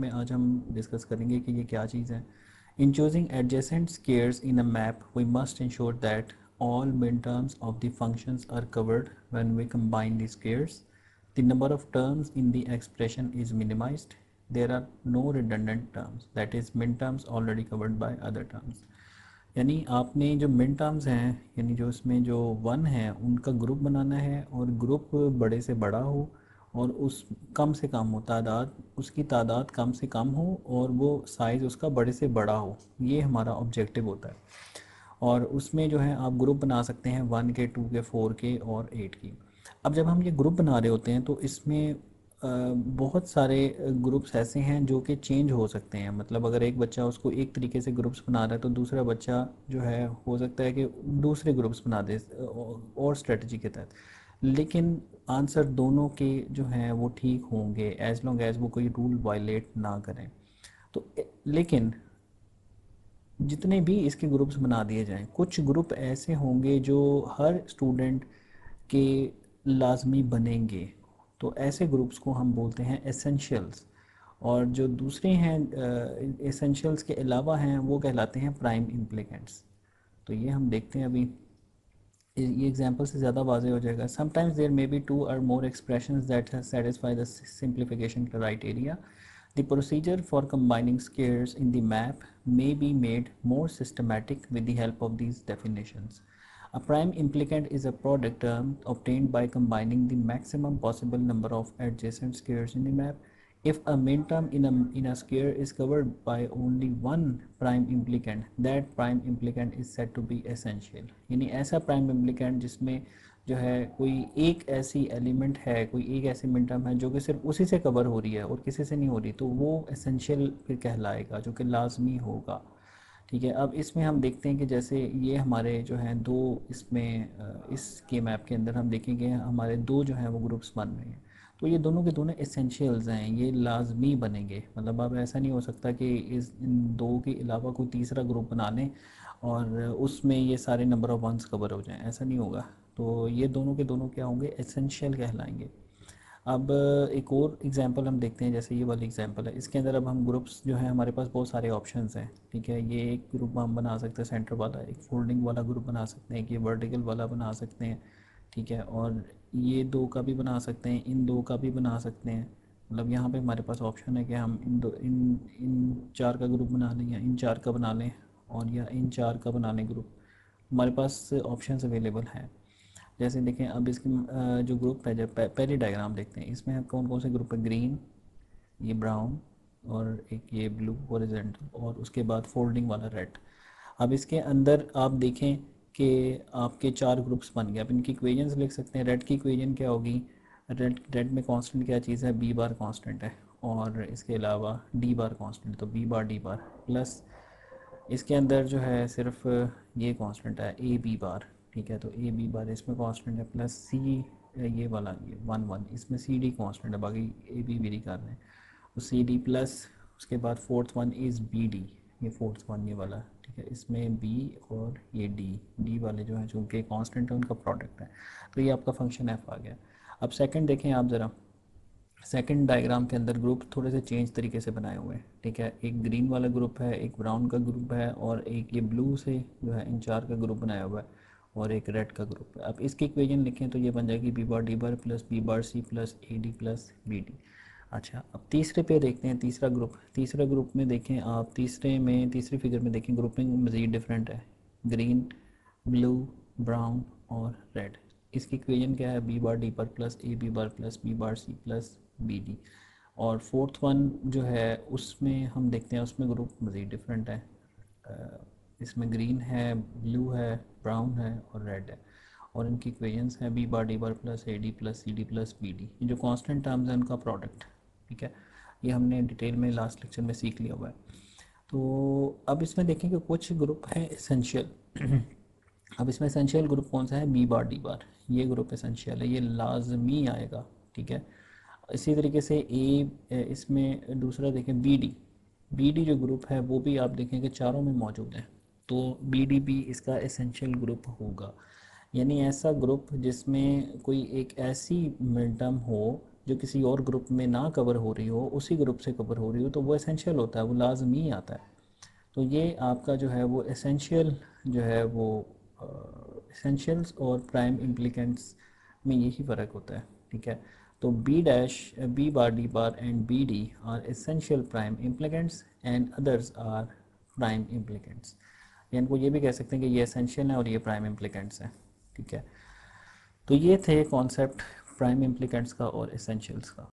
में आज हम डिस्कस करेंगे कि ये क्या चीज़ है। In choosing adjacent squares in a map we must ensure that all mid terms of the functions are covered when we combine the squares, the number of terms in the expression is minimised, there are no redundant terms, that is mid terms already covered by other terms. यानी आपने जो mid terms हैं, यानी जो इसमें जो 1 है उनका ग्रुप बनाना है और ग्रुप बड़े से बड़ा हो और उस कम से कम हो तादाद, उसकी तादाद कम से कम हो और वो साइज़ उसका बड़े से बड़ा हो। ये हमारा ऑब्जेक्टिव होता है और उसमें जो है आप ग्रुप बना सकते हैं 1 के, 2 के, 4 के और 8 की। अब जब हम ये ग्रुप बना रहे होते हैं तो इसमें बहुत सारे ग्रुप्स ऐसे हैं जो कि चेंज हो सकते हैं। मतलब अगर एक बच्चा उसको एक तरीके से ग्रुप्स बना रहा है तो दूसरा बच्चा जो है हो सकता है कि दूसरे ग्रुप्स बना दे और स्ट्रेटजी के तहत, लेकिन आंसर दोनों के जो हैं वो ठीक होंगे एज लॉन्ग एज वो कोई रूल वायलेट ना करें। तो लेकिन जितने भी इसके ग्रुप्स बना दिए जाएं, कुछ ग्रुप ऐसे होंगे जो हर स्टूडेंट के लाजमी बनेंगे, तो ऐसे ग्रुप्स को हम बोलते हैं एसेंशियल्स। और जो दूसरे हैं एसेंशियल्स के अलावा हैं वो कहलाते हैं प्राइम इम्प्लीकेंट्स। तो ये हम देखते हैं, अभी ये एग्जाम्पल से ज़्यादा वाज़े हो जाएगा। समटाइम्स देयर मे बी 2 और more expressions that satisfy the simplification criteria, the procedure for combining squares in the map may be made more systematic with the help of these definitions. A prime implicant is a product term obtained by combining the maximum possible number of adjacent squares in the map. If a min term in a square is covered by only one prime implicant, that prime implicant is said to be essential. यानी ऐसा prime implicant जिसमें जो है कोई एक ऐसी element है, कोई एक ऐसी min term है जो कि सिर्फ उसी से cover हो रही है और किसी से नहीं हो रही, तो वो essential फिर कहलाएगा, जो कि लाजमी होगा। ठीक है, अब इसमें हम देखते हैं कि जैसे ये हमारे जो हैं दो, इसमें इस K-मैप के अंदर हम देखेंगे हमारे दो जो हैं वो ग्रुप्स बन रहे हैं, तो ये दोनों के दोनों एसेंशियल्स हैं, ये लाजमी बनेंगे। मतलब अब ऐसा नहीं हो सकता कि इस दो के अलावा कोई तीसरा ग्रुप बना लें और उसमें ये सारे नंबर ऑफ वंस कवर हो जाएं, ऐसा नहीं होगा। तो ये दोनों के दोनों क्या होंगे, एसेंशियल कहलाएंगे। अब एक और एग्जांपल हम देखते हैं, जैसे ये वाली एग्जांपल है, इसके अंदर अब हम ग्रुप्स जो है हमारे पास बहुत सारे ऑप्शंस हैं। ठीक है, ये एक ग्रुप हम बना सकते हैं सेंटर वाला, एक फोल्डिंग वाला ग्रुप बना सकते हैं, कि वर्टिकल वाला बना सकते हैं। ठीक है, और ये दो का भी बना सकते हैं, इन दो का भी बना सकते हैं। मतलब यहाँ पे हमारे पास ऑप्शन है कि हम इन चार का ग्रुप बना लें या इन चार का बना लें और या इन चार का बना लें ग्रुप, हमारे पास ऑप्शंस अवेलेबल हैं। जैसे देखें अब इसकी जो ग्रुप है, जब पहले डायग्राम देखते हैं इसमें कौन कौन से ग्रुप है, ग्रीन, ये ब्राउन और एक ये ब्लू हॉरिजॉन्टल और उसके बाद फोल्डिंग वाला रेड। अब इसके अंदर आप देखें कि आपके 4 ग्रुप्स बन गए। आप इनकी इक्वेशंस लिख सकते हैं। रेड की इक्वेशन क्या होगी, रेड में कांस्टेंट क्या चीज़ है, B बार कांस्टेंट है और इसके अलावा D बार कांस्टेंट, तो B bar D bar plus इसके अंदर जो है सिर्फ ये कांस्टेंट है A B बार। ठीक है, तो A B बार इसमें कांस्टेंट है प्लस C ये वाला ये 1 1 इसमें CD कांस्टेंट है, बाकी A B B D कर रहे हैं, तो CD प्लस उसके बाद 4th 1 इज़ BD, ये 4th 1 ये वाला। ठीक है, इसमें B और ये D वाले जो हैं चूँकि कांस्टेंट है उनका प्रोडक्ट है, तो ये आपका फंक्शन F आ गया। अब सेकंड देखें आप ज़रा, सेकंड डायग्राम के अंदर ग्रुप थोड़े से चेंज तरीके से बनाए हुए हैं। ठीक है, एक ग्रीन वाला ग्रुप है, एक ब्राउन का ग्रुप है और एक ये ब्लू से जो है इन 4 का ग्रुप बनाया हुआ है और एक रेड का ग्रुप है। अब इसकी इक्वेशन लिखें तो ये बन जाएगी B bar D bar plus B bar C plus AD plus BD। अच्छा, अब तीसरे पे देखते हैं, तीसरा ग्रुप में देखें आप, तीसरी फिगर में देखें ग्रुपिंग मज़ीद डिफरेंट है, ग्रीन, ब्लू, ब्राउन और रेड। इसकी इक्वेशन क्या है, B bar D bar plus A B bar plus B bar C plus BD। और 4th 1 जो है उसमें हम देखते हैं उसमें ग्रुप मज़ीद डिफरेंट है, इसमें ग्रीन है, ब्लू है, ब्राउन है और रेड है और इनकी इक्वेशंस हैं B bar D bar plus AD plus CD plus BD। ये जो कांस्टेंट टर्म्स हैं उनका प्रोडक्ट। ठीक है, ये हमने डिटेल में लास्ट लेक्चर में सीख लिया हुआ है। तो अब इसमें देखें कि कुछ ग्रुप हैं एसेंशियल। अब इसमें एसेंशियल ग्रुप कौन सा है, B बार D बार, ये ग्रुप एसेंशियल है, ये लाजमी आएगा। ठीक है, इसी तरीके से इसमें दूसरा देखें BD जो ग्रुप है वो भी आप देखें कि चारों में मौजूद है, तो BD भी इसका एसेंशियल ग्रुप होगा। यानी ऐसा ग्रुप जिसमें कोई एक ऐसी मिड टर्म हो जो किसी और ग्रुप में ना कवर हो रही हो उसी ग्रुप से कवर हो रही हो, तो वो एसेंशियल होता है, वो लाजमी आता है। तो ये आपका जो है वो एसेंशियल जो है वो एसेंशियल्स और प्राइम इम्प्लीकेंट्स में यही फ़र्क होता है, ठीक है। तो B dash, B bar, D bar and B D are essential prime implicants and others are prime implicants. इनको ये भी कह सकते हैं कि ये एसेंशियल है और ये प्राइम इम्प्लीकेंट्स हैं, ठीक है। तो ये थे कॉन्सेप्ट प्राइम इम्प्लीकेंट्स का और एसेंशियल्स का।